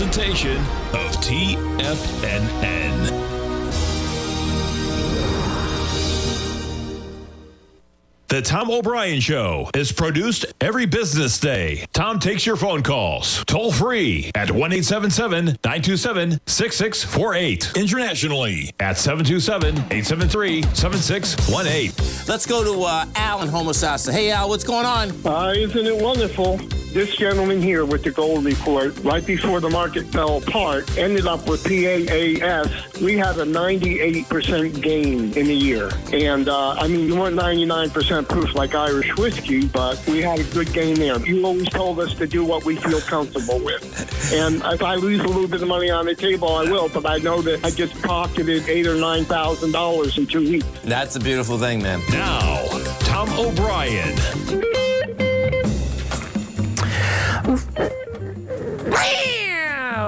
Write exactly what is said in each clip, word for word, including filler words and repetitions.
presentation of T F N N. The Tom O'Brien Show is produced every business day. Tom takes your phone calls toll free at one eight seven seven, nine two seven, six six four eight. Internationally at seven two seven, eight seven three, seven six one eight. Let's go to uh, Al in Homosassa. Hey, Al, what's going on? Uh, isn't it wonderful? This gentleman here with the gold report, right before the market fell apart, ended up with P A A S. We had a ninety-eight percent gain in a year. And, uh, I mean, you weren't ninety-nine percent proof like Irish whiskey, but we had a good gain there. You always told us to do what we feel comfortable with. And if I lose a little bit of money on the table, I will, but I know that I just pocketed eight thousand dollars or nine thousand dollars in two weeks. That's a beautiful thing, man. Now, Tom O'Brien.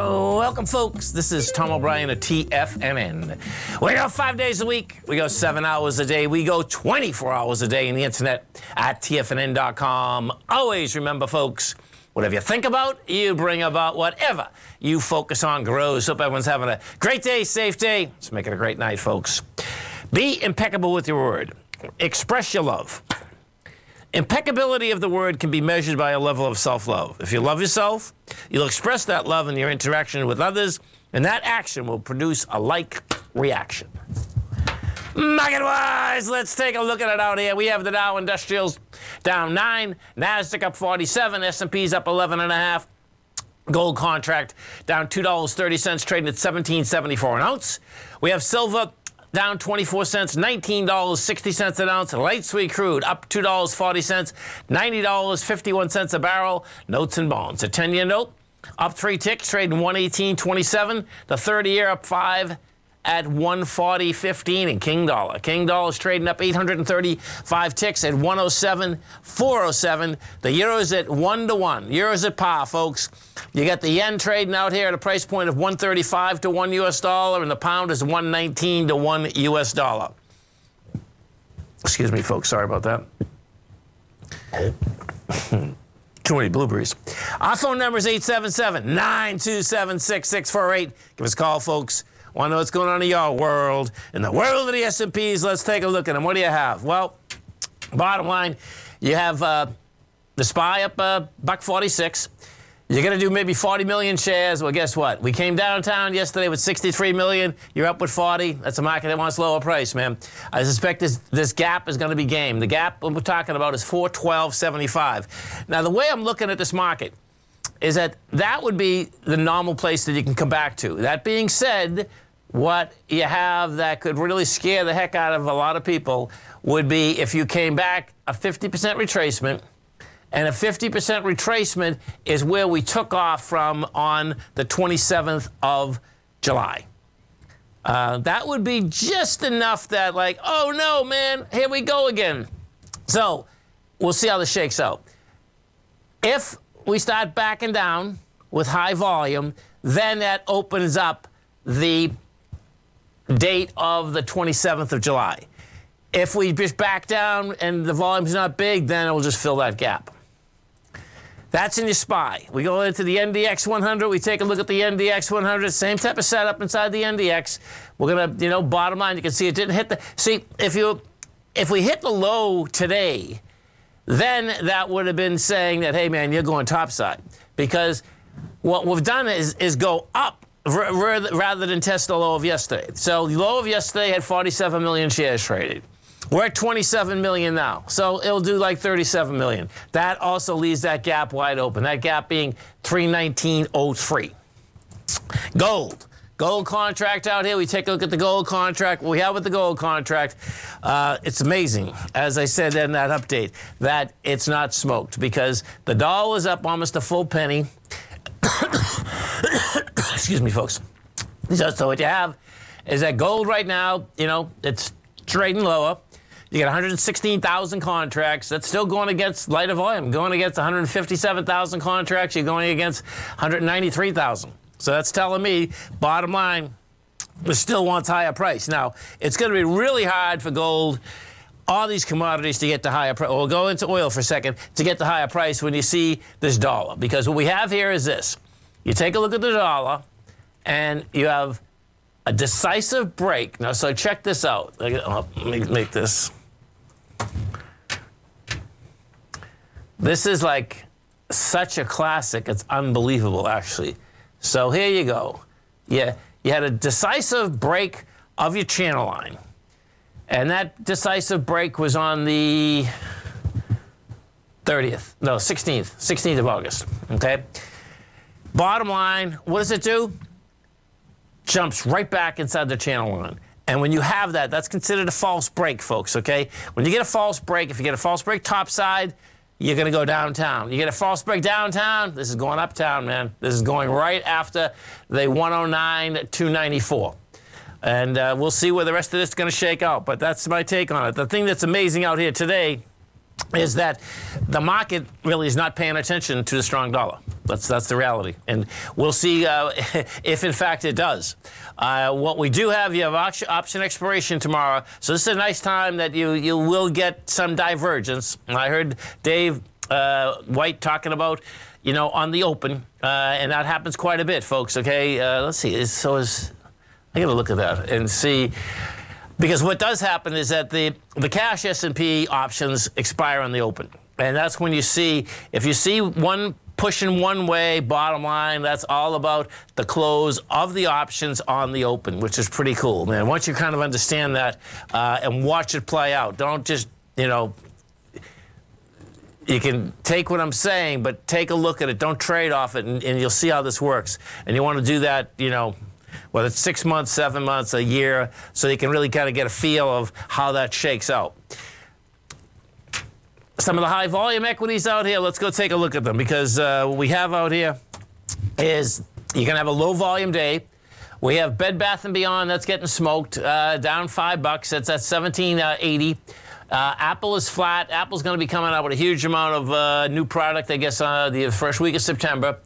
Welcome, folks. This is Tom O'Brien of T F N N. We go five days a week. We go seven hours a day. We go twenty-four hours a day on the internet at T F N N dot com. Always remember, folks, whatever you think about, you bring about. Whatever you focus on grows. Hope everyone's having a great day, safe day. Let's make it a great night, folks. Be impeccable with your word. Express your love. Impeccability of the word can be measured by a level of self-love. If you love yourself, you'll express that love in your interaction with others, and that action will produce a like reaction. Market-wise, let's take a look at it out here. We have the Dow Industrials down nine, Nasdaq up forty-seven, S and P's up eleven and a half, gold contract down two dollars and thirty cents, trading at seventeen seventy-four an ounce. We have silver down twenty-four cents, nineteen dollars and sixty cents an ounce. Light sweet crude up two dollars and forty cents, ninety dollars and fifty-one cents a barrel. Notes and bonds. A ten-year note up three ticks, trading one eighteen twenty-seven. The thirty-year up five at one forty fifteen. And King Dollar. King Dollar's trading up eight hundred thirty-five ticks at one oh seven four oh seven. The euro's at one to one. Euro's at par, folks. You got the yen trading out here at a price point of one thirty-five to one U S dollar, and the pound is one nineteen to one U S dollar. Excuse me, folks. Sorry about that. Too many blueberries. Our phone number is eight seven seven, nine two seven, six six four eight. Give us a call, folks. Want to know what's going on in your world. In the world of the S and Ps, let's take a look at them. What do you have? Well, bottom line, you have uh, the S P Y up uh, buck forty-six. You're going to do maybe forty million shares. Well, guess what? We came downtown yesterday with sixty-three million. You're up with forty. That's a market that wants lower price, man. I suspect this, this gap is going to be game. The gap we're talking about is four twelve seventy-five. Now, the way I'm looking at this market is that that would be the normal place that you can come back to. That being said, what you have that could really scare the heck out of a lot of people would be if you came back a fifty percent retracement, and a fifty percent retracement is where we took off from on the twenty-seventh of July. Uh, that would be just enough that, like, oh no, man, here we go again. So we'll see how this shakes out. If we start backing down with high volume, then that opens up the date of the twenty-seventh of July. If we just back down and the volume's not big, then it'll just fill that gap. That's in your S P Y. We go into the N D X one hundred. We take a look at the N D X one hundred. Same type of setup inside the N D X. We're gonna, you know, bottom line, you can see it didn't hit the. See, if you, if we hit the low today, then that would have been saying that, hey, man, you're going topside. Because what we've done is, is go up rather than test the low of yesterday. So the low of yesterday had forty-seven million shares traded. We're at twenty-seven million now. So it'll do like thirty-seven million. That also leaves that gap wide open, that gap being three nineteen oh three. Gold. Gold contract out here. We take a look at the gold contract. What we have with the gold contract, uh, it's amazing, as I said in that update, that it's not smoked because the dollar is up almost a full penny. Excuse me, folks. So, so what you have is that gold right now, you know, it's trading lower. You got one hundred sixteen thousand contracts. That's still going against lighter volume, going against one hundred fifty-seven thousand contracts. You're going against one hundred ninety-three thousand. So that's telling me, bottom line, it still wants higher price. Now, it's going to be really hard for gold, all these commodities to get to higher price. We'll go into oil for a second, to get to higher price when you see this dollar. Because what we have here is this. You take a look at the dollar, and you have a decisive break. Now, so check this out. Let me make this. This is like such a classic. It's unbelievable, actually. So here you go. Yeah, you had a decisive break of your channel line. And that decisive break was on the thirtieth. No, sixteenth. sixteenth of August. Okay? Bottom line, what does it do? Jumps right back inside the channel line. And when you have that, that's considered a false break, folks, okay? When you get a false break, if you get a false break topside, you're going to go downtown. You get a false break downtown, this is going uptown, man. This is going right after the one oh nine two ninety-four. And uh, we'll see where the rest of this is going to shake out, but that's my take on it. The thing that's amazing out here today is that the market really is not paying attention to the strong dollar. That's, that's the reality. And we'll see uh, if, in fact, it does. Uh, what we do have, you have option expiration tomorrow. So this is a nice time that you, you will get some divergence. I heard Dave uh, White talking about, you know, on the open. Uh, and that happens quite a bit, folks, okay? Uh, let's see. So is, I got to look at that and see. Because what does happen is that the, the cash S and P options expire on the open. And that's when you see, if you see one pushing one way, bottom line, that's all about the close of the options on the open, which is pretty cool, man. Once you kind of understand that uh, and watch it play out, don't just, you know, you can take what I'm saying, but take a look at it. Don't trade off it, and, and you'll see how this works. And you want to do that, you know, whether it's six months, seven months, a year, so you can really kind of get a feel of how that shakes out. Some of the high volume equities out here, let's go take a look at them, because uh, what we have out here is you're going to have a low volume day. We have Bed Bath and Beyond, that's getting smoked, uh, down five bucks. That's at seventeen eighty. Uh, Apple is flat. Apple's going to be coming out with a huge amount of uh, new product, I guess, uh, the first week of September.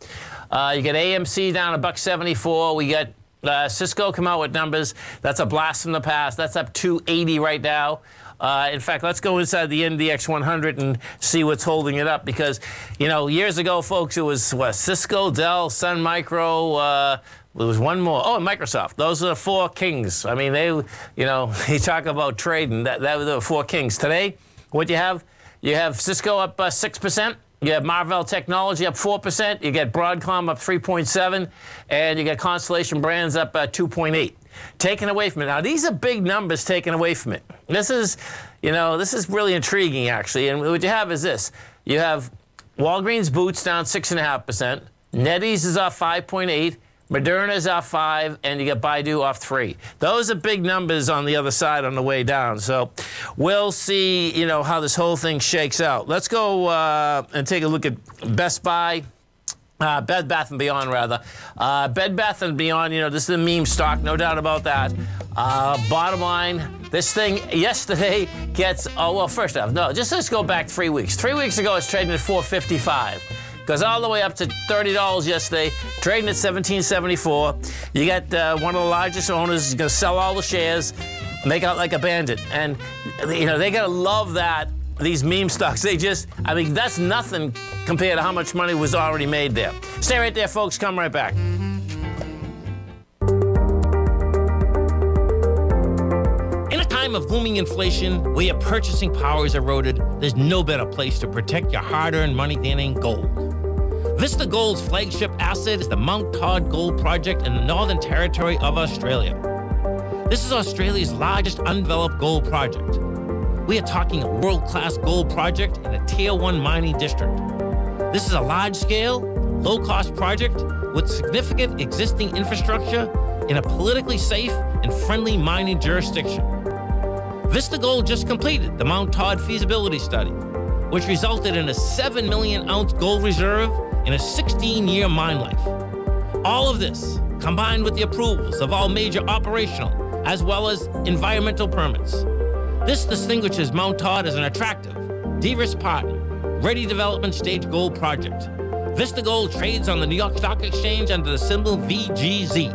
Uh, you get A M C down a buck seventy-four. We got Uh, Cisco come out with numbers. That's a blast from the past. That's up two eighty right now. Uh, in fact, let's go inside the N D X one hundred and see what's holding it up, because, you know, years ago, folks, it was what, Cisco, Dell, Sun Micro. Uh, there was one more. Oh, and Microsoft. Those are the four kings. I mean, they, you know, you talk about trading. That, that were the four kings. Today, what you have, you have Cisco up uh, six percent. You have Marvell Technology up four percent. You get Broadcom up three point seven percent. And you get Constellation Brands up uh, two point eight percent. Taken away from it. Now, these are big numbers taken away from it. This is, you know, this is really intriguing, actually. And what you have is this. You have Walgreens Boots down six point five percent. NetEase is off five point eight percent. Moderna is off five, and you get Baidu off three. Those are big numbers on the other side on the way down. So we'll see, you know, how this whole thing shakes out. Let's go uh, and take a look at Best Buy, uh, Bed Bath and Beyond, rather. Uh, Bed Bath and Beyond, you know, this is a meme stock, no doubt about that. Uh, bottom line, this thing yesterday gets, oh, well, first off, no, just let's go back three weeks. Three weeks ago, it's trading at four fifty-five. Goes all the way up to thirty dollars yesterday, trading at seventeen seventy-four. You got uh, one of the largest owners is going to sell all the shares, make out like a bandit. And, you know, they got to love that, these meme stocks. They just, I mean, that's nothing compared to how much money was already made there. Stay right there, folks. Come right back. Of booming inflation, where your purchasing power is eroded, there's no better place to protect your hard-earned money than in gold. Vista Gold's flagship asset is the Mount Todd Gold Project in the Northern Territory of Australia. This is Australia's largest undeveloped gold project. We are talking a world-class gold project in a Tier one mining district. This is a large-scale, low-cost project with significant existing infrastructure in a politically safe and friendly mining jurisdiction. Vista Gold just completed the Mount Todd feasibility study, which resulted in a seven million ounce gold reserve and a sixteen year mine life. All of this, combined with the approvals of all major operational as well as environmental permits. This distinguishes Mount Todd as an attractive, de-risked partner, ready development stage gold project. Vista Gold trades on the New York Stock Exchange under the symbol V G Z.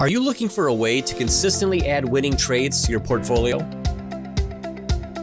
Are you looking for a way to consistently add winning trades to your portfolio?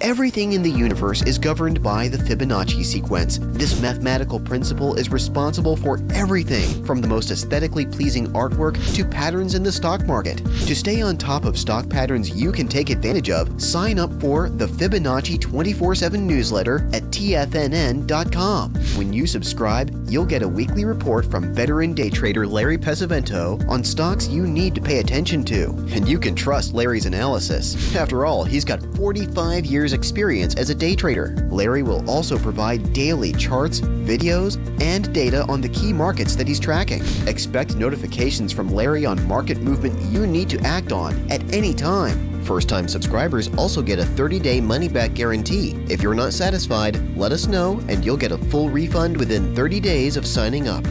Everything in the universe is governed by the Fibonacci sequence. This mathematical principle is responsible for everything from the most aesthetically pleasing artwork to patterns in the stock market. To stay on top of stock patterns you can take advantage of, sign up for the Fibonacci twenty-four seven newsletter at T F N N dot com. When you subscribe, you'll get a weekly report from veteran day trader Larry Pesavento on stocks you need to pay attention to. And you can trust Larry's analysis. After all, he's got forty-five years experience as a day trader. Larry will also provide daily charts, videos, and data on the key markets that he's tracking. Expect notifications from Larry on market movement you need to act on at any time. First-time subscribers also get a thirty-day money-back guarantee. If you're not satisfied, let us know and you'll get a full refund within thirty days of signing up.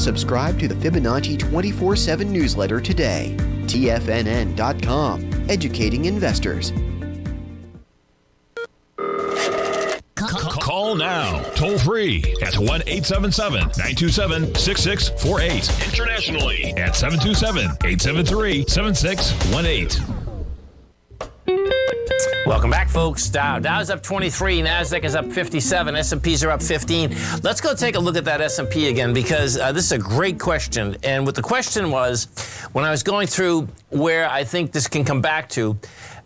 Subscribe to the Fibonacci twenty-four seven newsletter today. T F N N dot com, educating investors. Call now, toll free at one eight seven seven, nine two seven, six six four eight. Internationally at seven two seven, eight seven three, seven six one eight. Welcome back, folks. Dow. Dow's up twenty-three. Nasdaq is up fifty-seven. S and Ps are up fifteen. Let's go take a look at that S and P again, because uh, this is a great question. And what the question was, when I was going through where I think this can come back to,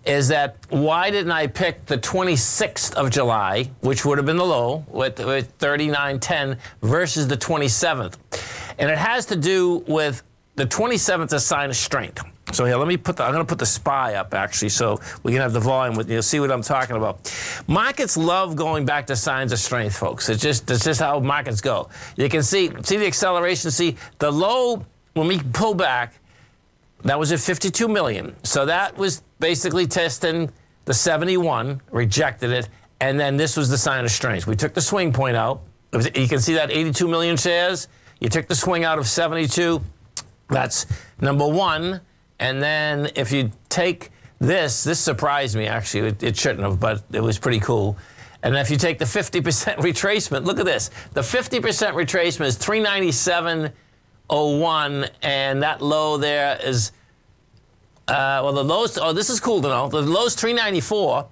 is that why didn't I pick the twenty-sixth of July, which would have been the low, with, with thirty-nine ten, versus the twenty-seventh? And it has to do with the twenty-seventh is a sign of strength. So here, let me put the, I'm going to put the S P Y up, actually, so we can have the volume with you. You'll see what I'm talking about. Markets love going back to signs of strength, folks. It's just, it's just how markets go. You can see, see the acceleration. See, the low, when we pull back, that was at fifty-two million. So that was basically testing the seventy-one, rejected it, and then this was the sign of strength. We took the swing point out. It was, you can see that eighty-two million shares. You took the swing out of seventy-two. That's number one. And then if you take this, this surprised me, actually. It, it shouldn't have, but it was pretty cool. And if you take the fifty percent retracement, look at this. The fifty percent retracement is three ninety-seven oh one, and that low there is, uh, well, the lowest, oh, this is cool to know. The low's three ninety-four.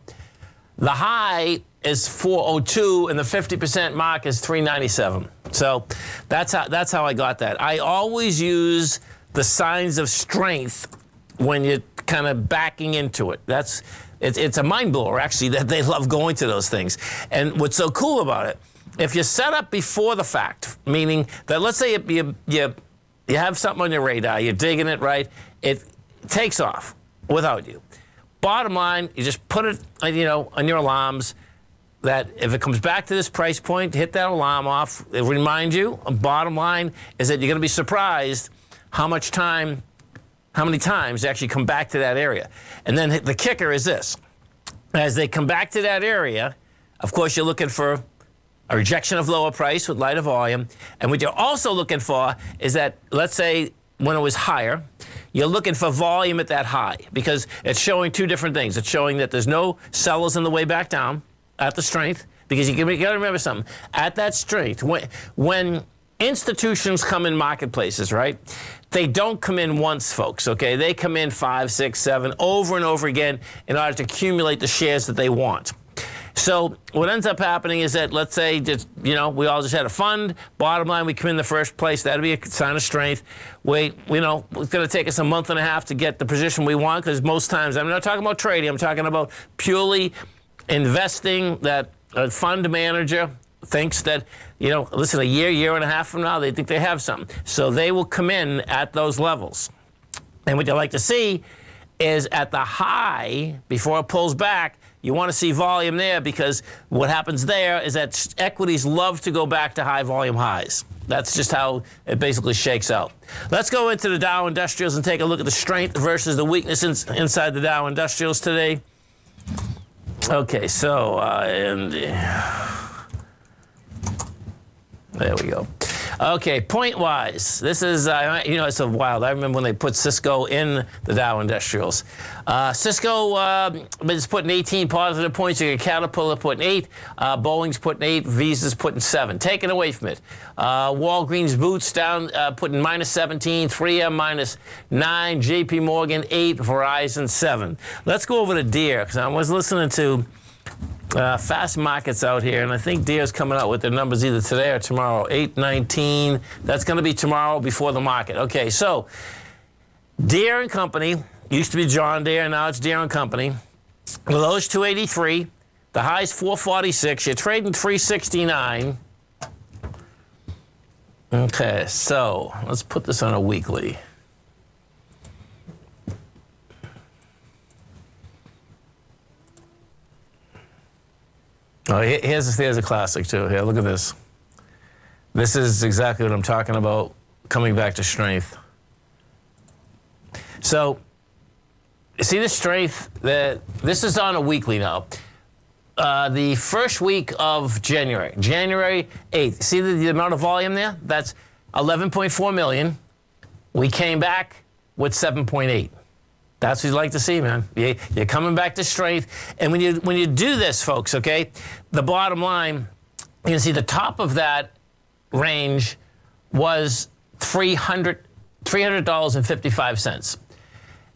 The high is four oh two, and the fifty percent mark is three ninety-seven. So that's how, that's how I got that. I always use the signs of strength when you're kind of backing into it. That's, it's, it's a mind blower, actually, that they love going to those things. And what's so cool about it, if you're set up before the fact, meaning that let's say you, you, you, you have something on your radar, you're digging it, right? It takes off without you. Bottom line, you just put it, you know, on your alarms that if it comes back to this price point, hit that alarm off. It'll remind you. Bottom line is that you're going to be surprised how much time, how many times they actually come back to that area. And then the kicker is this. As they come back to that area, of course, you're looking for a rejection of lower price with lighter volume. And what you're also looking for is that, let's say, when it was higher, you're looking for volume at that high, because it's showing two different things. It's showing that there's no sellers on the way back down at the strength, because you gotta remember something. At that strength, when, when institutions come in marketplaces, right? They don't come in once, folks, okay? They come in five, six, seven, over and over again in order to accumulate the shares that they want. So what ends up happening is that, let's say, just, you know, we all just had a fund. Bottom line, we come in the first place. That'd be a sign of strength. We, you know, it's going to take us a month and a half to get the position we want, because most times, I'm not talking about trading. I'm talking about purely investing, that a fund manager thinks that, you know, listen, a year, year and a half from now, they think they have something. So they will come in at those levels. And what you like to see is at the high, before it pulls back, you want to see volume there, because what happens there is that equities love to go back to high volume highs. That's just how it basically shakes out. Let's go into the Dow Industrials and take a look at the strength versus the weakness in, inside the Dow Industrials today. Okay, so, uh, and there we go. Okay, point-wise, this is, uh, you know, it's a wild. I remember when they put Cisco in the Dow Industrials. Uh, Cisco uh, is putting eighteen positive points. You got Caterpillar putting eight. Uh, Boeing's putting eight. Visa's putting seven. Take it away from it. Uh, Walgreens Boots down, uh, putting minus seventeen. three M minus nine. J P Morgan eight. Verizon seven. Let's go over to Deere, because I was listening to Uh, fast markets out here, and I think Deere's coming out with their numbers either today or tomorrow. eight nineteen. That's going to be tomorrow before the market. Okay, so Deere and Company used to be John Deere, now it's Deere and Company. The low's two eighty-three, the high's four forty-six. You're trading three sixty-nine. Okay, so let's put this on a weekly. Oh, here's, here's a classic, too. Here, look at this. This is exactly what I'm talking about, coming back to strength. So, see the strength? That this is on a weekly now. Uh, the first week of January, January eighth. See the, the amount of volume there? That's eleven point four million. We came back with seven point eight. That's what you'd like to see, man. You're coming back to strength. And when you, when you do this, folks, okay, the bottom line, you can see the top of that range was three hundred dollars and fifty-five cents.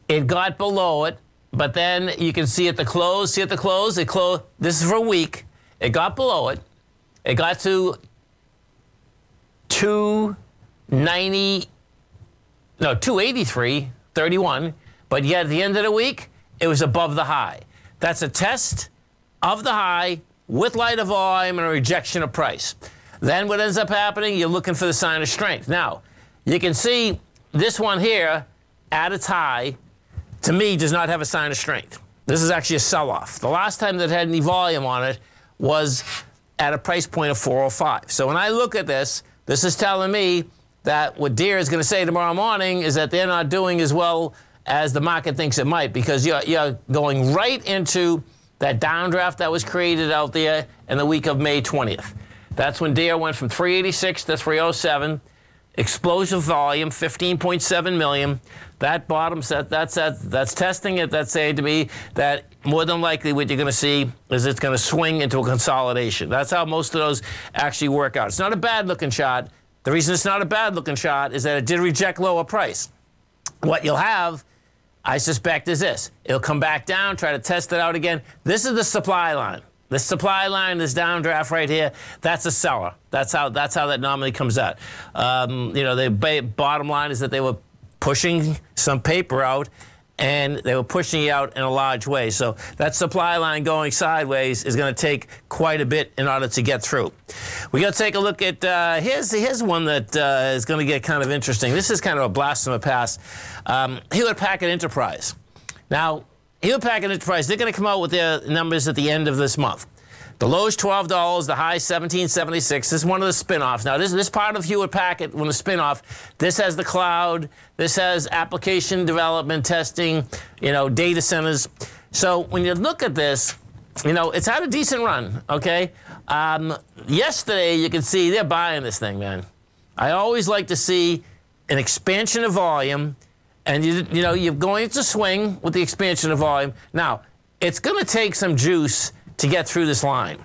It got below it, but then you can see at the close, see at the close, it close. This is for a week. It got below it. It got to two ninety, no, two eighty-three thirty-one. But yet at the end of the week, it was above the high. That's a test of the high with lighter volume and a rejection of price. Then what ends up happening, you're looking for the sign of strength. Now, you can see this one here at its high, to me, does not have a sign of strength. This is actually a sell-off. The last time that had any volume on it was at a price point of four oh five. So when I look at this, this is telling me that what Deere is going to say tomorrow morning is that they're not doing as well as the market thinks it might, because you're, you're going right into that downdraft that was created out there in the week of May twentieth. That's when Deere went from three eighty-six to three oh seven, explosive volume, fifteen point seven million. That bottom set, that's, that's, that's testing it. That's saying to me that more than likely what you're going to see is it's going to swing into a consolidation. That's how most of those actually work out. It's not a bad-looking shot. The reason it's not a bad-looking shot is that it did reject lower price. What you'll have, I suspect, is this. It'll come back down, try to test it out again. This is the supply line. The supply line, this downdraft right here, that's a seller. That's how, that's how that normally comes out. Um, you know, the bottom line is that they were pushing some paper out, and they were pushing it out in a large way. So that supply line going sideways is going to take quite a bit in order to get through. We're going to take a look at, uh, here's, here's one that uh, is going to get kind of interesting. This is kind of a blast from the past. Um, Hewlett Packard Enterprise. Now, Hewlett Packard Enterprise, they're going to come out with their numbers at the end of this month. The low is twelve dollars, the high is seventeen seventy-six. This is one of the spin-offs. Now, this, this part of Hewlett Packard, when the spin-off, this has the cloud, this has application development, testing, you know, data centers. So when you look at this, you know, it's had a decent run, okay? Um, yesterday, you can see they're buying this thing, man. I always like to see an expansion of volume, and, you, you know, you're going to swing with the expansion of volume. Now, it's going to take some juice to get through this line.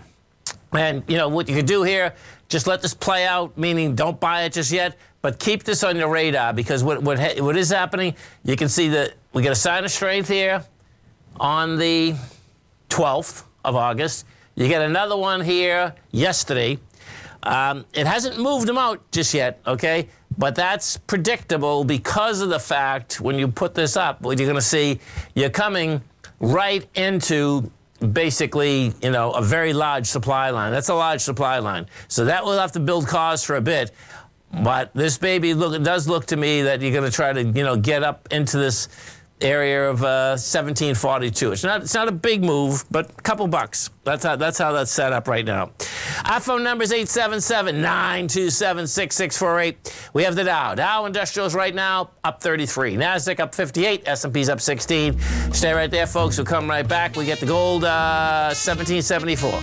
And, you know, what you can do here, just let this play out, meaning don't buy it just yet, but keep this on your radar, because what, what, what is happening, you can see that we got a sign of strength here on the twelfth of August. You get another one here yesterday. Um, it hasn't moved them out just yet, okay? But that's predictable because of the fact when you put this up, what you're going to see, you're coming right into basically, you know, a very large supply line. That's a large supply line. So that will have to build cars for a bit. But this baby look, it does look to me that you're going to try to, you know, get up into this area of uh, seventeen forty-two. It's not, it's not a big move, but a couple bucks. That's how, that's how that's set up right now. Our phone number is eight seven seven, nine two seven, six six four eight. We have the Dow. Dow Industrials right now up thirty-three. Nasdaq up fifty-eight. S and P's up sixteen. Stay right there, folks. We'll come right back. We get the gold uh, seventeen seventy-four.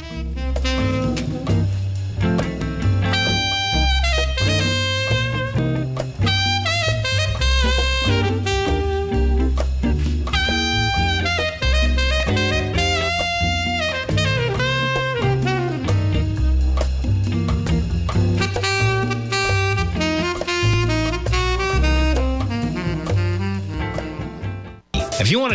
If you want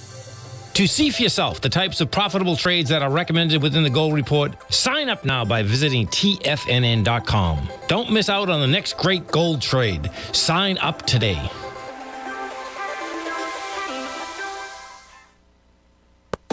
To see for yourself the types of profitable trades that are recommended within the Gold Report, sign up now by visiting T F N N dot com. Don't miss out on the next great gold trade. Sign up today.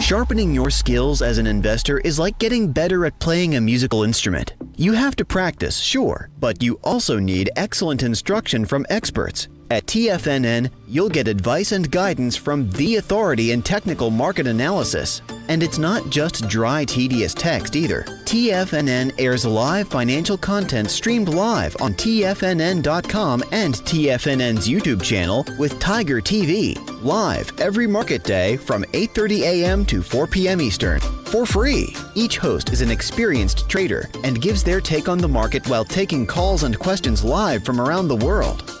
Sharpening your skills as an investor is like getting better at playing a musical instrument. You have to practice, sure, but you also need excellent instruction from experts. At T F N N, you'll get advice and guidance from the authority in technical market analysis. And it's not just dry, tedious text either. T F N N airs live financial content streamed live on T F N N dot com and T F N N's YouTube channel with Tiger T V, live every market day from eight thirty a m to four p m Eastern, for free. Each host is an experienced trader and gives their take on the market while taking calls and questions live from around the world.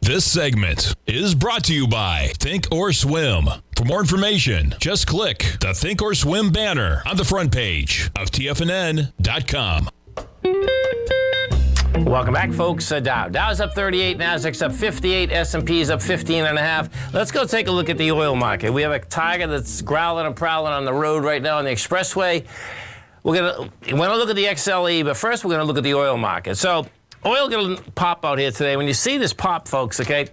This segment is brought to you by Thinkorswim. For more information, just click the Thinkorswim banner on the front page of T F N N dot com. Welcome back, folks. Uh, Dow. Dow's up thirty-eight, Nasdaq's up fifty-eight, S and P's up fifteen and a half. Let's go take a look at the oil market. We have a tiger that's growling and prowling on the road right now on the expressway. We're going to look at the X L E, but first we're going to look at the oil market. So oil going to pop out here today. When you see this pop, folks, okay,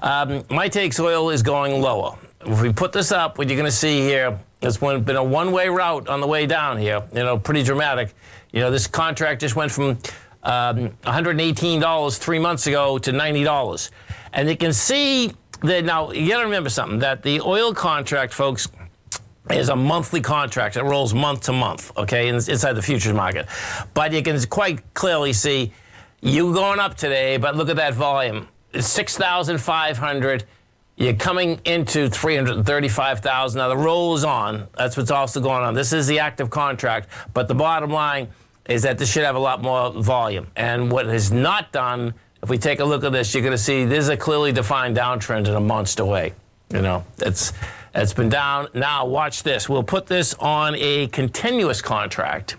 um, my take's oil is going lower. If we put this up, what you're going to see here, it's been a one-way route on the way down here, you know, pretty dramatic. You know, this contract just went from um, one hundred eighteen dollars three months ago to ninety dollars. And you can see that now, you got to remember something, that the oil contract, folks, is a monthly contract that rolls month to month, okay, inside the futures market. But you can quite clearly see you're going up today, but look at that volume. It's six thousand five hundred. You're coming into three hundred thirty-five thousand. Now, the roll is on. That's what's also going on. This is the active contract. But the bottom line is that this should have a lot more volume. And what is not done, if we take a look at this, you're going to see this is a clearly defined downtrend in a monster way. You know, it's, it's been down. Now, watch this. We'll put this on a continuous contract.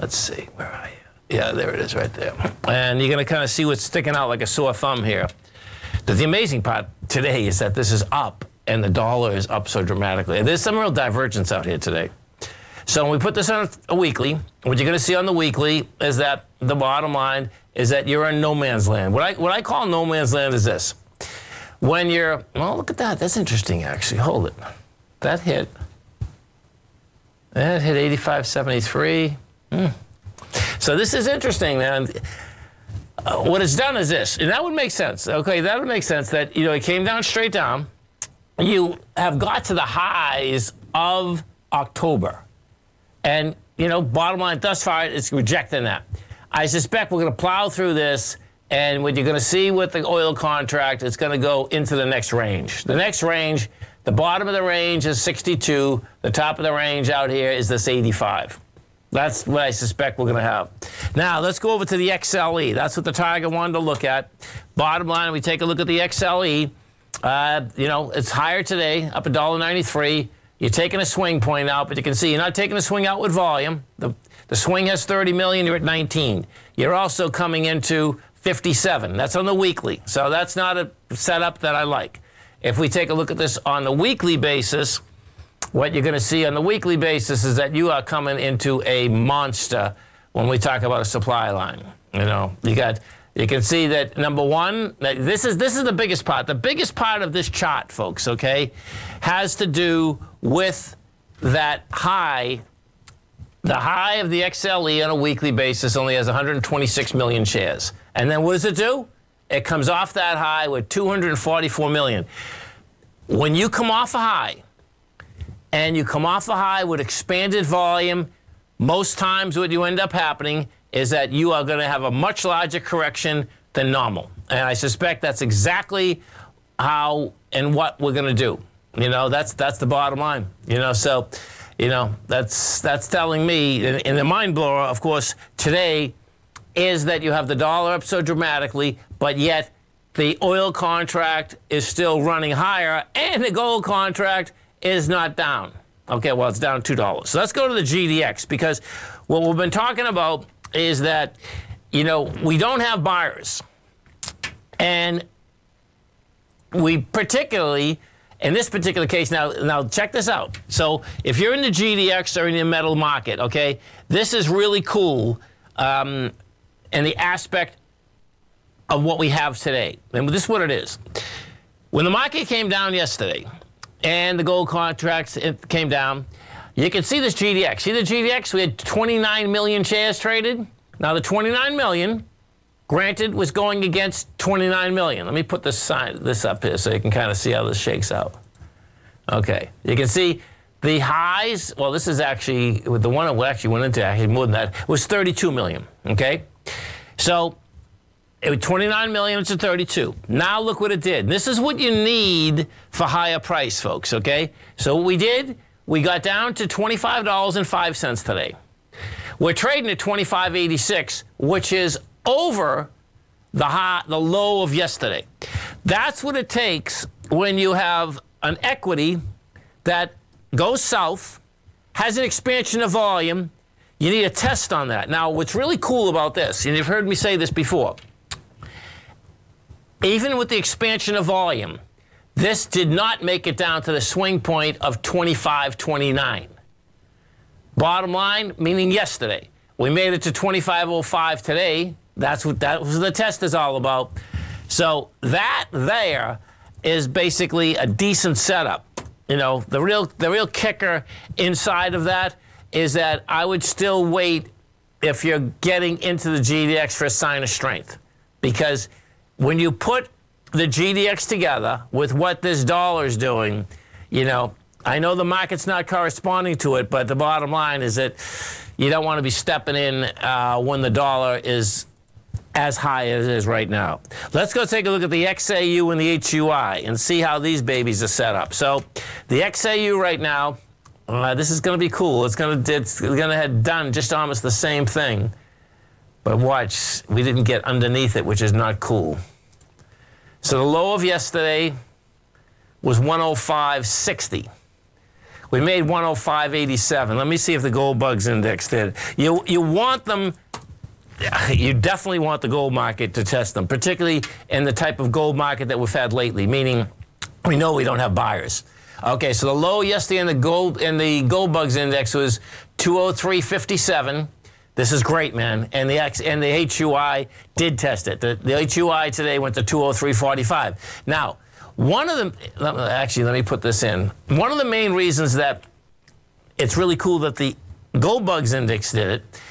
Let's see, where are you? Yeah, there it is right there. And you're going to kind of see what's sticking out like a sore thumb here. The, the amazing part today is that this is up, and the dollar is up so dramatically. And there's some real divergence out here today. So when we put this on a weekly, what you're going to see on the weekly is that the bottom line is that you're in no man's land. What I, what I call no man's land is this. When you're, well, look at that. That's interesting, actually. Hold it. That hit. That hit eighty-five seventy-three. Hmm. So this is interesting, man. Uh, what it's done is this, and that would make sense. Okay, that would make sense that, you know, it came down straight down. You have got to the highs of October. And, you know, bottom line, thus far, it's rejecting that. I suspect we're going to plow through this, and what you're going to see with the oil contract, it's going to go into the next range. The next range, the bottom of the range is sixty-two. The top of the range out here is this eighty-five. That's what I suspect we're going to have. Now, let's go over to the X L E. That's what the Tiger wanted to look at. Bottom line, we take a look at the X L E. Uh, you know, it's higher today, up one ninety-three. You're taking a swing point out, but you can see you're not taking a swing out with volume. The, the swing has thirty million, you're at nineteen. You're also coming into fifty-seven. That's on the weekly. So that's not a setup that I like. If we take a look at this on the weekly basis, what you're going to see on the weekly basis is that you are coming into a monster when we talk about a supply line. You know, you got... You can see that, number one, that this is this is the biggest part. The biggest part of this chart, folks, okay, has to do with that high. The high of the X L E on a weekly basis only has one hundred twenty-six million shares. And then what does it do? It comes off that high with two hundred forty-four million. When you come off a high, and you come off a high with expanded volume, most times what you end up happening is that you are going to have a much larger correction than normal. And I suspect that's exactly how and what we're going to do. You know, that's that's the bottom line. You know, so, you know, that's that's telling me, and, and the mind blower, of course, today is that you have the dollar up so dramatically, but yet the oil contract is still running higher and the gold contract is not down. Okay, well, it's down two dollars. So let's go to the G D X, because what we've been talking about is that, you know, we don't have buyers. And we particularly, in this particular case, now, now check this out. So if you're in the G D X or in the metal market, okay, this is really cool um, in the aspect of what we have today. And this is what it is. When the market came down yesterday and the gold contracts it came down, you can see this G D X. See the G D X? We had twenty-nine million shares traded. Now, the twenty-nine million, granted, was going against twenty-nine million. Let me put this sign, this up here so you can kind of see how this shakes out. Okay. You can see the highs. Well, this is actually, with the one that actually went into, actually more than that, was thirty-two million. Okay? So, it was twenty-nine million, it's a thirty-two. Now, look what it did. This is what you need for higher price, folks. Okay? So, what we did, we got down to twenty-five dollars and five cents today. We're trading at twenty-five eighty-six, which is over the high, the low of yesterday. That's what it takes when you have an equity that goes south, has an expansion of volume. You need a test on that. Now, what's really cool about this, and you've heard me say this before, even with the expansion of volume, this did not make it down to the swing point of twenty-five twenty-nine. Bottom line, meaning yesterday. We made it to twenty-five oh five today. That's what that was the test is all about. So that there is basically a decent setup. You know, the real the real kicker inside of that is that I would still wait if you're getting into the G D X for a sign of strength. Because when you put the G D X together with what this dollar's doing, you know, I know the market's not corresponding to it, but the bottom line is that you don't want to be stepping in uh, when the dollar is as high as it is right now. Let's go take a look at the X A U and the H U I and see how these babies are set up. So the X A U right now, uh, this is going to be cool. It's going to it's going to have done just almost the same thing, but watch, we didn't get underneath it, which is not cool. So the low of yesterday was one oh five sixty. We made one oh five eighty-seven. Let me see if the gold bugs index did. You, you want them, you definitely want the gold market to test them, particularly in the type of gold market that we've had lately, meaning we know we don't have buyers. Okay, so the low yesterday in the gold, in the gold bugs index was two oh three fifty-seven. This is great, man. And the X and the H U I did test it. The, the H U I today went to two oh three forty-five. Now, one of the let me, actually let me put this in. One of the main reasons that it's really cool that the gold bugs index did it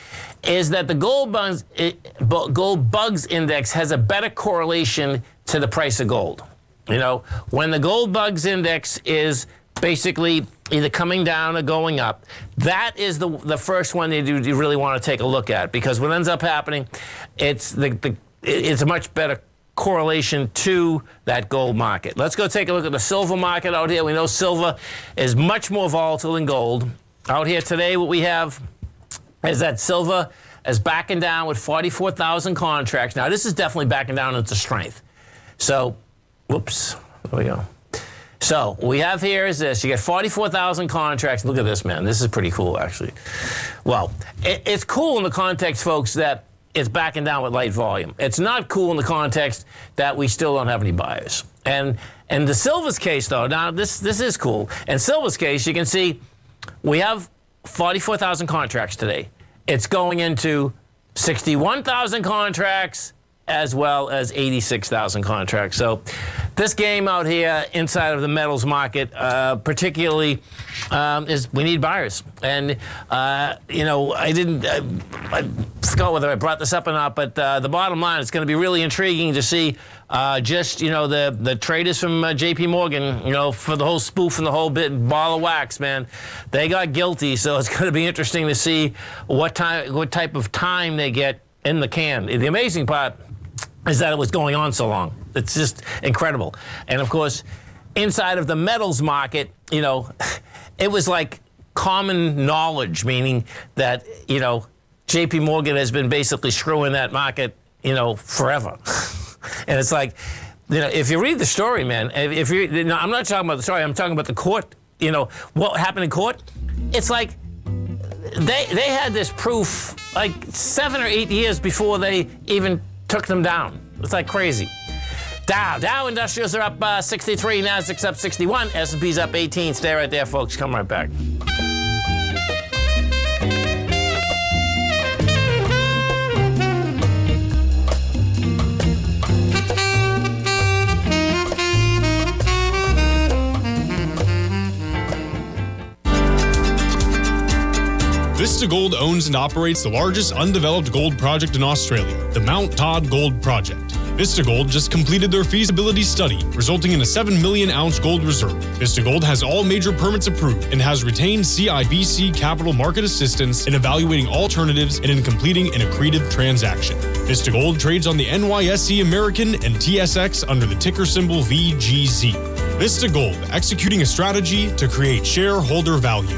is that the gold bugs it, gold bugs index has a better correlation to the price of gold. You know, when the gold bugs index is basically either coming down or going up, that is the the first one that you, you really want to take a look at, because what ends up happening, it's the, the it's a much better correlation to that gold market. Let's go take a look at the silver market out here. We know silver is much more volatile than gold. Out here today, what we have is that silver is backing down with forty-four thousand contracts. Now, this is definitely backing down into strength. So, whoops, there we go. So what we have here is this. You get forty-four thousand contracts. Look at this, man. This is pretty cool, actually. Well, it, it's cool in the context, folks, that it's backing down with light volume. It's not cool in the context that we still don't have any buyers. And in the silver's case, though, now this, this is cool. In silver's case, you can see we have forty-four thousand contracts today. It's going into sixty-one thousand contracts, as well as eighty-six thousand contracts. So this game out here inside of the metals market, uh, particularly, um, is we need buyers. And, uh, you know, I didn't, I, I forgot whether I brought this up or not, but uh, the bottom line, it's going to be really intriguing to see uh, just, you know, the, the traders from uh, J P Morgan, you know, for the whole spoof and the whole bit, ball of wax, man, they got guilty. So it's going to be interesting to see what, time, what type of time they get in the can. The amazing part is that it was going on so long. It's just incredible. And of course, inside of the metals market, you know, it was like common knowledge, meaning that, you know, J P Morgan has been basically screwing that market, you know, forever. And it's like, you know, if you read the story, man, if you, you know, I'm not talking about the story, I'm talking about the court, you know, what happened in court. It's like, they, they had this proof like seven or eight years before they even took them down. It's like crazy. Dow. Dow Industrials are up uh, sixty-three. Nasdaq's up sixty-one. S and P's up eighteen. Stay right there, folks. Come right back. Vista Gold owns and operates the largest undeveloped gold project in Australia, the Mount Todd Gold Project. Vista Gold just completed their feasibility study, resulting in a seven million ounce gold reserve. Vista Gold has all major permits approved and has retained C I B C Capital Market Assistance in evaluating alternatives and in completing an accretive transaction. Vista Gold trades on the N Y S E American and T S X under the ticker symbol V G Z. Vista Gold, executing a strategy to create shareholder value.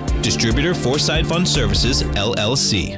Distributor Foreside Fund Services, L L C.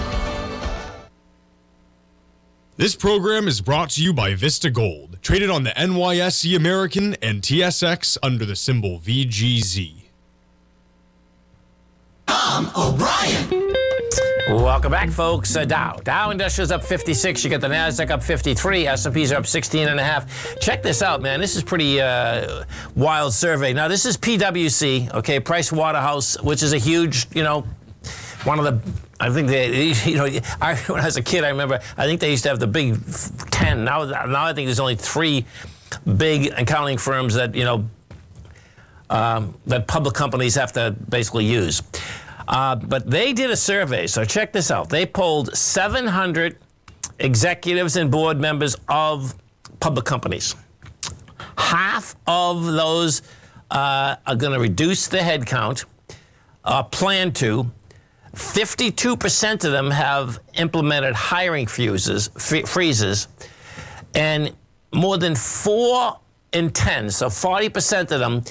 This program is brought to you by Vista Gold, traded on the N Y S E American and T S X under the symbol V G Z. Tom O'Brien. Welcome back, folks. Uh, Dow. Dow Industrials up fifty-six. You got the Nasdaq up fifty-three. S and P's are up sixteen and a half. Check this out, man. This is pretty uh, wild survey. Now, this is P W C, okay, Price Waterhouse, which is a huge, you know, one of the, I think they, you know, I, when I was a kid, I remember, I think they used to have the big ten. Now, now I think there's only three big accounting firms that, you know, um, that public companies have to basically use. Uh, but they did a survey, so check this out. They polled seven hundred executives and board members of public companies. Half of those uh, are going to reduce the headcount, uh, plan to. fifty-two percent of them have implemented hiring fuses, freezes, and more than four in ten, so forty percent of them,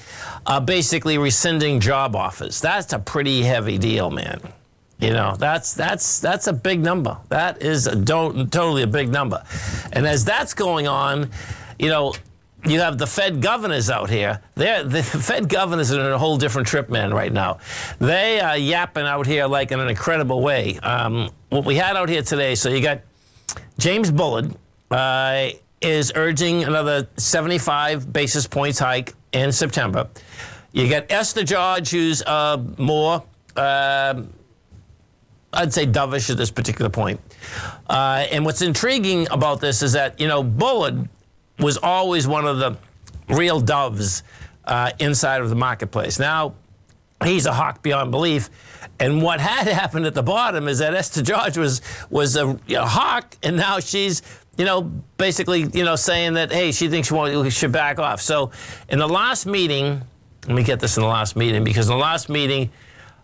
are basically rescinding job offers. That's a pretty heavy deal, man. You know, that's that's that's a big number. That is a don't, totally a big number. And as that's going on, you know, you have the Fed governors out here. They're, the Fed governors are in a whole different trip, man, right now. They are yapping out here like in an incredible way. Um, what we had out here today, so you got James Bullard uh, is urging another seventy-five basis points hike in September. You got Esther George, who's uh, more, uh, I'd say, dovish at this particular point. Uh, and what's intriguing about this is that, you know, Bullard was always one of the real doves uh, inside of the marketplace. Now, he's a hawk beyond belief. And what had happened at the bottom is that Esther George was was a, a hawk, and now she's, you know, basically, you know, saying that, hey, she thinks she, won't, she should back off. So in the last meeting, let me get this in the last meeting, because in the last meeting,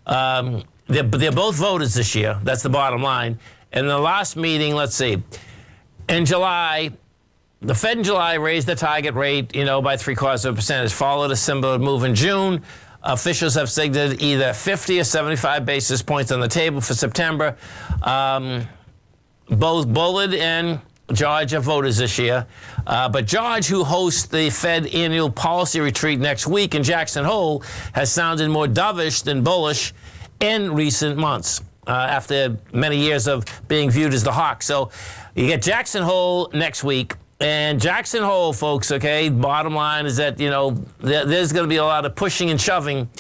um, they're, they're both voters this year. That's the bottom line. And in the last meeting, let's see, in July, the Fed in July raised the target rate, you know, by three-quarters of a percent. It's followed a similar move in June. Officials have signaled either fifty or seventy-five basis points on the table for September. Um, both Bullard and George are voters this year. Uh, but George, who hosts the Fed annual policy retreat next week in Jackson Hole, has sounded more dovish than bullish in recent months, uh, after many years of being viewed as the hawk. So you get Jackson Hole next week. And Jackson Hole, folks, okay, bottom line is that, you know, th there's going to be a lot of pushing and shoving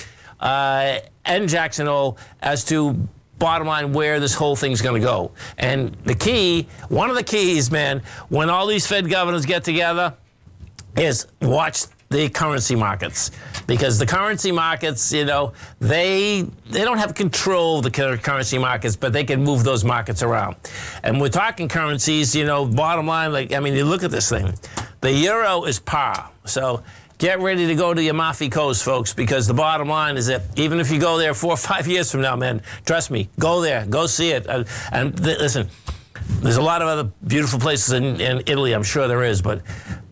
uh, in Jackson Hole as to bottom line where this whole thing's going to go. And the key, one of the keys, man, when all these Fed governors get together is watch the currency markets. Because the currency markets, you know, they they don't have control of the currency markets, but they can move those markets around. And we're talking currencies, you know, bottom line, like, I mean, you look at this thing. The euro is par. So get ready to go to your Amalfi Coast, folks, because the bottom line is that even if you go there four or five years from now, man, trust me, go there, go see it. And, and th listen, there's a lot of other beautiful places in, in Italy, I'm sure there is, but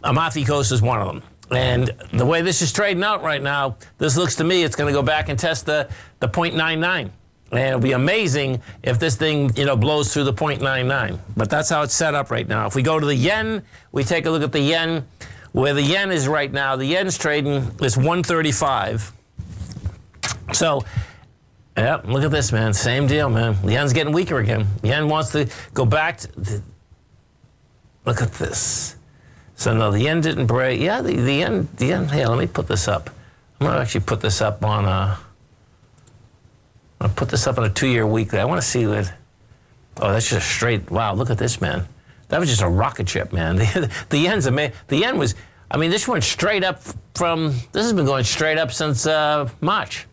Amalfi Coast is one of them. And the way this is trading out right now, this looks to me it's going to go back and test the, the point nine nine. And it'll be amazing if this thing, you know, blows through the point nine nine. But that's how it's set up right now. If we go to the yen, we take a look at the yen. where the yen is right now. The yen's trading is one thirty-five. So, yeah, look at this, man. Same deal, man. The yen's getting weaker again. The yen wants to go back to the, look at this. So no, the yen didn't break. Yeah, the, the yen, the yen, here, let me put this up. I'm gonna actually put this up on a, I'm gonna put this up on a two-year weekly. I wanna see what, oh, that's just straight, wow, look at this, man. That was just a rocket ship, man. The, the yen's amazing. The yen was, I mean, this went straight up from, this has been going straight up since uh, March.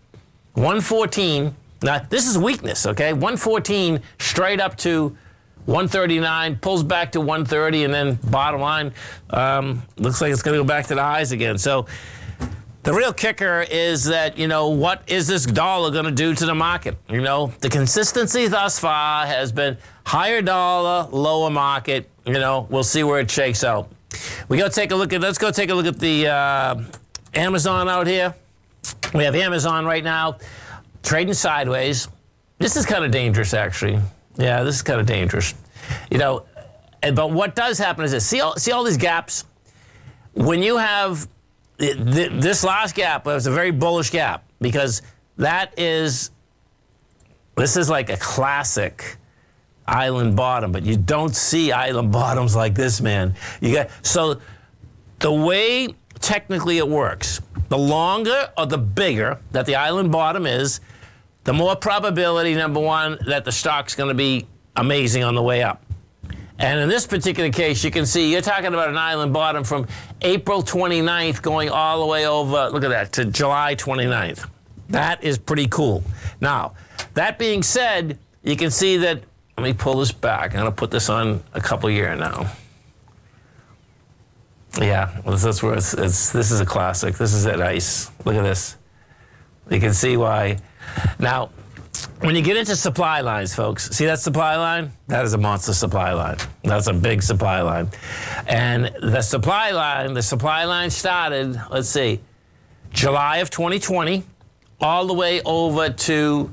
one fourteen, now this is weakness, okay? one fourteen straight up to one thirty-nine, pulls back to one thirty, and then bottom line, um, looks like it's gonna go back to the highs again. So the real kicker is that, you know, what is this dollar gonna do to the market? You know, the consistency thus far has been higher dollar, lower market. You know, we'll see where it shakes out. We go take a look at, let's go take a look at the uh, Amazon out here. We have Amazon right now trading sideways. This is kind of dangerous, actually. Yeah, this is kind of dangerous. You know, but what does happen is this. See all, see all these gaps? When you have this last gap, it was a very bullish gap because that is, this is like a classic island bottom, but you don't see island bottoms like this, man. You got, so the way technically it works, the longer or the bigger that the island bottom is, the more probability, number one, that the stock's going to be amazing on the way up. And in this particular case, you can see you're talking about an island bottom from April twenty-ninth going all the way over, look at that, to July twenty-ninth. That is pretty cool. Now, that being said, you can see that, let me pull this back. I'm going to put this on a couple year now. Yeah, well, that's where it's, it's, this is a classic. This is at ice. Look at this. You can see why. Now, when you get into supply lines, folks, see that supply line? That is a monster supply line. That's a big supply line. And the supply line, the supply line started, let's see, July of twenty twenty, all the way over to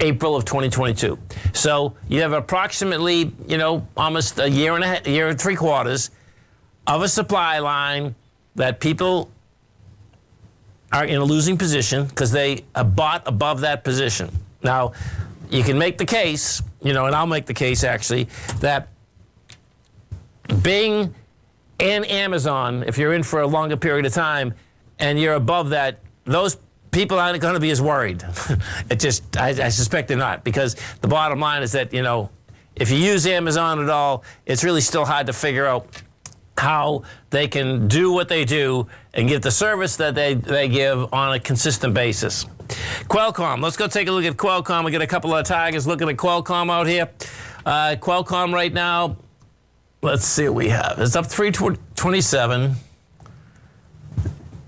April of twenty twenty-two. So you have approximately, you know, almost a year and a half, a year and three quarters of a supply line that people are in a losing position because they are bought above that position. Now, you can make the case, you know, and I'll make the case actually, that Bing and Amazon, if you're in for a longer period of time and you're above that, those people aren't going to be as worried. It just, I, I suspect they're not, because the bottom line is that, you know, if you use Amazon at all, it's really still hard to figure out how they can do what they do and give the service that they, they give on a consistent basis. Qualcomm, let's go take a look at Qualcomm. We get a couple of Tigers looking at Qualcomm out here. Uh, Qualcomm right now, let's see what we have. It's up three twenty-seven.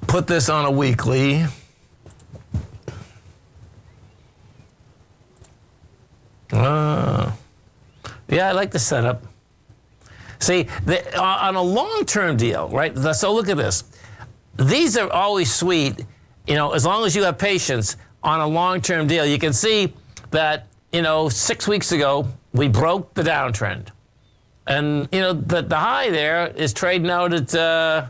Put this on a weekly. Uh, yeah, I like the setup. See, the, on a long-term deal, right? The, so look at this. These are always sweet, you know, as long as you have patience on a long-term deal. You can see that, you know, six weeks ago, we broke the downtrend. And, you know, the, the high there is trading out at, uh,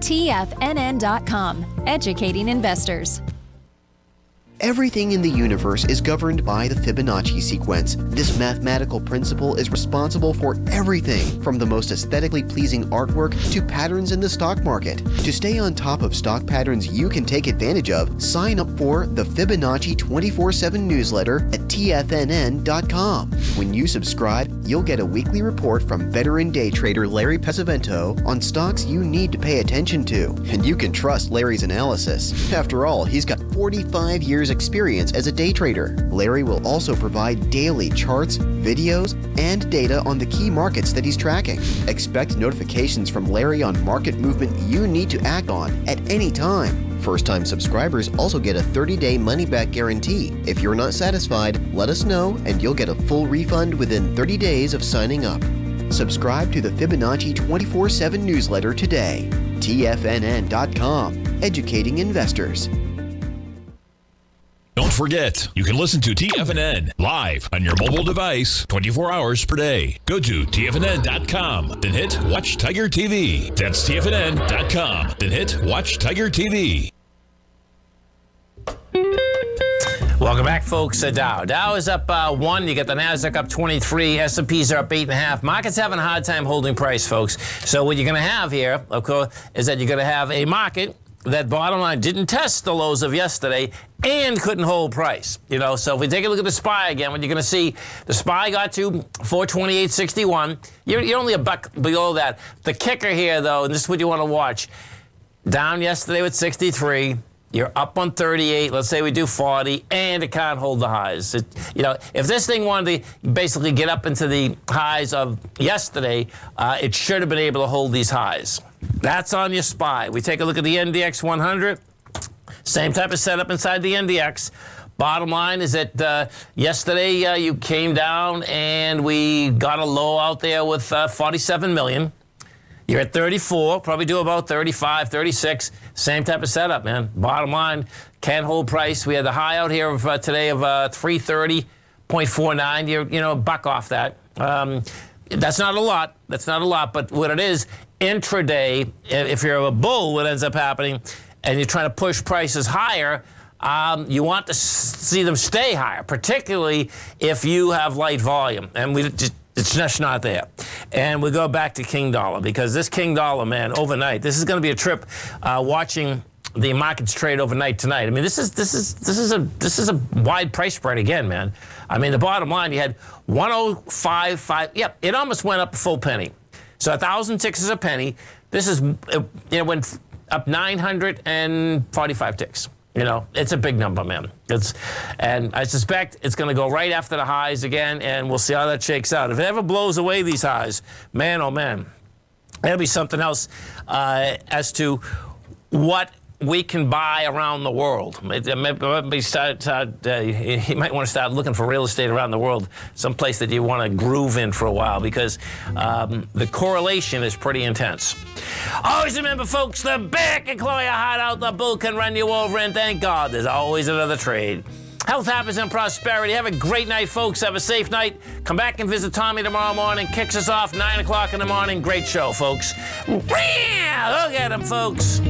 T F N N dot com, educating investors. Everything in the universe is governed by the Fibonacci sequence. This mathematical principle is responsible for everything from the most aesthetically pleasing artwork to patterns in the stock market. To stay on top of stock patterns you can take advantage of, sign up for the Fibonacci twenty-four seven newsletter at T F N N dot com. When you subscribe, you'll get a weekly report from veteran day trader Larry Pesavento on stocks you need to pay attention to. And you can trust Larry's analysis. After all, he's got forty-five years experience as a day trader. Larry will also provide daily charts, videos, and data on the key markets that he's tracking. Expect notifications from Larry on market movement you need to act on at any time. First-time subscribers also get a thirty-day money-back guarantee. If you're not satisfied, let us know and you'll get a full refund within thirty days of signing up. Subscribe to the Fibonacci twenty-four seven newsletter today. T F N N dot com, educating investors. Don't forget, you can listen to T F N N live on your mobile device twenty-four hours per day. Go to T F N N dot com, then hit Watch Tiger T V. That's T F N N dot com, then hit Watch Tiger T V. Welcome back, folks. The Dow. Dow is up uh, one. You got the Nasdaq up twenty-three. S and P's are up eight and a half. Market's having a hard time holding price, folks. So what you're going to have here, of course, is that you're going to have a market that bottom line didn't test the lows of yesterday and couldn't hold price. You know, so if we take a look at the S P Y again, what you're going to see, the S P Y got to four twenty-eight sixty-one. You're, you're only a buck below that. The kicker here, though, and this is what you want to watch, down yesterday with sixty-three. You're up on thirty-eight. Let's say we do forty, and it can't hold the highs. It, you know, if this thing wanted to basically get up into the highs of yesterday, uh, it should have been able to hold these highs. That's on your S P Y. We take a look at the N D X one hundred. Same type of setup inside the N D X. Bottom line is that uh, yesterday uh, you came down and we got a low out there with uh, forty-seven million. You're at thirty-four, probably do about thirty-five, thirty-six. Same type of setup, man. Bottom line, can't hold price. We had the high out here of, uh, today of uh, three thirty point four nine. You're, you know, buck off that. Um, that's not a lot. That's not a lot, but what it is, intraday, if you're a bull, what ends up happening, and you're trying to push prices higher, um, you want to see them stay higher, particularly if you have light volume. And we just, it's just not there. And we go back to King Dollar, because this King Dollar, man, overnight, this is going to be a trip uh, watching the markets trade overnight tonight. I mean, this is this is this is a this is a wide price spread again, man. I mean, the bottom line, you had one oh five point five. Yep, it almost went up a full penny. So a thousand ticks is a penny. This is, you know, went up nine hundred forty-five ticks. You know, it's a big number, man. It's, and I suspect it's going to go right after the highs again, and we'll see how that shakes out. If it ever blows away these highs, man, oh, man, there'll be something else uh, as to what we can buy around the world. It, it may, it may start, start, uh, you might want to start looking for real estate around the world, someplace that you want to groove in for a while, because um, the correlation is pretty intense. Always remember, folks, the bear can claw your heart out, the bull can run you over, and thank God there's always another trade. Health, happiness, and prosperity. Have a great night, folks. Have a safe night. Come back and visit Tommy tomorrow morning. Kicks us off nine o'clock in the morning. Great show, folks. Look at him, folks.